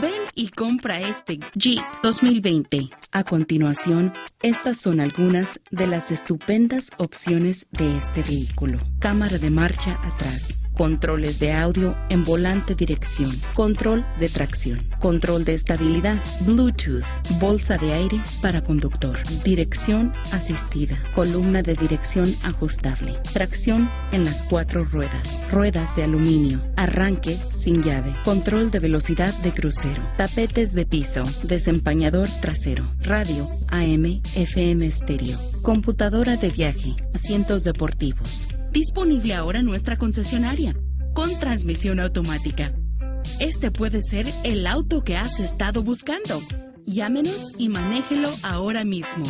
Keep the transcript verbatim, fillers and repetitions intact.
Ven y compra este Jeep dos mil veinte. A continuación, estas son algunas de las estupendas opciones de este vehículo. Cámara de marcha atrás, controles de audio en volante dirección, control de tracción, control de estabilidad, Bluetooth, bolsa de aire para conductor, dirección asistida, columna de dirección ajustable, tracción en las cuatro ruedas, ruedas de aluminio, arranque sin llave, control de velocidad de crucero, tapetes de piso, desempañador trasero, radio A M F M estéreo, computadora de viaje, asientos deportivos. Disponible ahora en nuestra concesionaria, con transmisión automática. Este puede ser el auto que has estado buscando. Llámenos y manéjelo ahora mismo.